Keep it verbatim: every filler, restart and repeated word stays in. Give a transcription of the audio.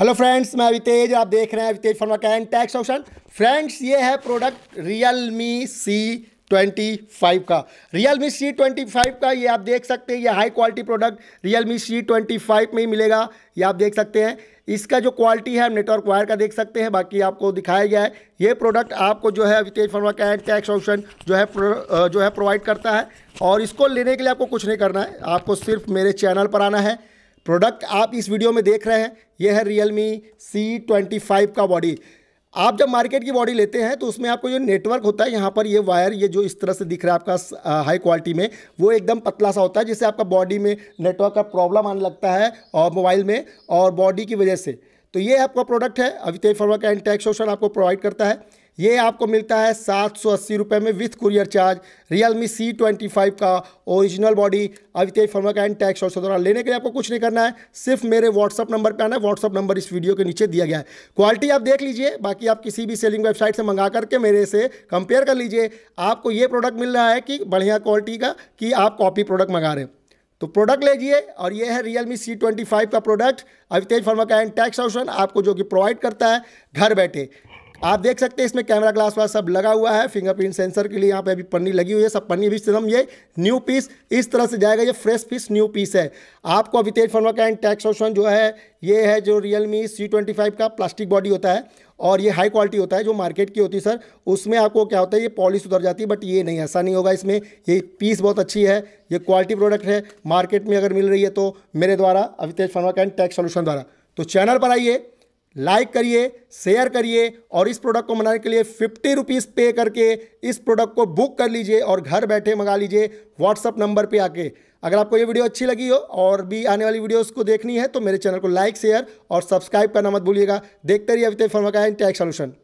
Hello friends, मैं अवितेज, आप देख रहे हैं अवितेज फर्मा का एंड टैक्स ऑप्शन। फ्रेंड्स, ये है product Realme C twenty five का। Realme C ट्वेंटी फाइव का ये आप देख सकते हैं, ये high quality product Realme C twenty five में ही मिलेगा। ये आप देख सकते हैं, इसका जो क्वालिटी है नेटवर्क वायर का देख सकते हैं, बाकी आपको दिखाया गया है। ये प्रोडक्ट आपको जो है अवितेज फर्मा का एंड टैक्स ऑप्शन जो है प्रो, जो है प्रोवाइड करता है। और इसको लेने के लिए आपको कुछ नहीं करना है, आपको सिर्फ मेरे चैनल पर आना है। प्रोडक्ट आप इस वीडियो में देख रहे हैं, यह है Realme C ट्वेंटी फाइव का बॉडी। आप जब मार्केट की बॉडी लेते हैं तो उसमें आपको जो नेटवर्क होता है, यहाँ पर ये वायर ये जो इस तरह से दिख रहा है आपका हाई क्वालिटी में, वो एकदम पतला सा होता है, जिससे आपका बॉडी में नेटवर्क का प्रॉब्लम आने लगता है और मोबाइल में और बॉडी की वजह से। तो ये आपका प्रोडक्ट है, अवितेज फर्मा का एंड टैक्स ऑप्शन आपको प्रोवाइड करता है। ये आपको मिलता है सात सौ अस्सी रुपये में with courier charge. Realme C twenty five का ओरिजिनल बॉडी अवितेज फर्मा का एंड टैक्स ऑप्शन द्वारा। लेने के लिए आपको कुछ नहीं करना है, सिर्फ मेरे व्हाट्सअप नंबर पे आना है। व्हाट्सअप नंबर इस वीडियो के नीचे दिया गया है। क्वालिटी आप देख लीजिए, बाकी आप किसी भी सेलिंग वेबसाइट से मंगा करके मेरे से कंपेयर कर लीजिए। आपको ये प्रोडक्ट मिल रहा है कि बढ़िया क्वालिटी का, कि आप कॉपी प्रोडक्ट मंगा रहे हैं। तो प्रोडक्ट लीजिए, और ये है Realme C ट्वेंटी फाइव का प्रोडक्ट अवितेज फर्मा का एंड टैक्स ऑप्शन आपको, जो कि प्रोवाइड करता है घर बैठे। आप देख सकते हैं इसमें कैमरा ग्लास वाला सब लगा हुआ है, फिंगरप्रिंट सेंसर के लिए यहाँ पे अभी पन्नी लगी हुई है। सब पन्नी भी एकदम ये न्यू पीस इस तरह से जाएगा, ये फ्रेश पीस न्यू पीस है। आपको अवितेज फर्मा का एंड टैक्स ऑप्शन जो है, ये है जो Realme C ट्वेंटी फाइव का प्लास्टिक बॉडी होता है और ये हाई क्वालिटी होता है। जो मार्केट की होती है सर, उसमें आपको क्या होता है, ये पॉलिश उतर जाती है, बट ये नहीं, ऐसा नहीं होगा इसमें। ये पीस बहुत अच्छी है, ये क्वालिटी प्रोडक्ट है। मार्केट में अगर मिल रही है तो मेरे द्वारा अवितेज फर्मा का एंड टैक्स सॉल्यूशन द्वारा। तो चैनल पर आइए, लाइक करिए, शेयर करिए, और इस प्रोडक्ट को मंगाने के लिए फिफ्टी रुपीज़ पे करके इस प्रोडक्ट को बुक कर लीजिए और घर बैठे मंगा लीजिए व्हाट्सअप नंबर पे आके। अगर आपको ये वीडियो अच्छी लगी हो और भी आने वाली वीडियोस को देखनी है तो मेरे चैनल को लाइक, शेयर और सब्सक्राइब करना मत भूलिएगा। देखते रहिए अवितेज फर्मा का एंड टैक्स सॉल्यूशन।